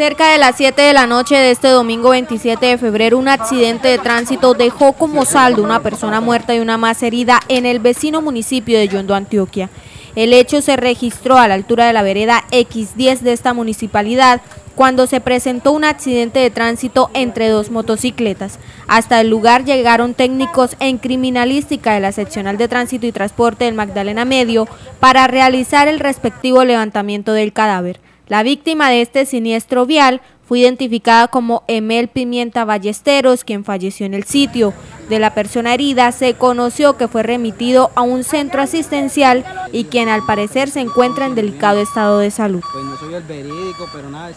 Cerca de las 7 de la noche de este domingo 27 de febrero, un accidente de tránsito dejó como saldo una persona muerta y una más herida en el vecino municipio de Yondó, Antioquia. El hecho se registró a la altura de la vereda X10 de esta municipalidad, cuando se presentó un accidente de tránsito entre dos motocicletas. Hasta el lugar llegaron técnicos en criminalística de la seccional de tránsito y transporte del Magdalena Medio para realizar el respectivo levantamiento del cadáver. La víctima de este siniestro vial fue identificada como Emel Pimienta Ballesteros, quien falleció en el sitio. De la persona herida se conoció que fue remitido a un centro asistencial y quien al parecer se encuentra en delicado estado de salud. Pues no soy el verídico, pero nada,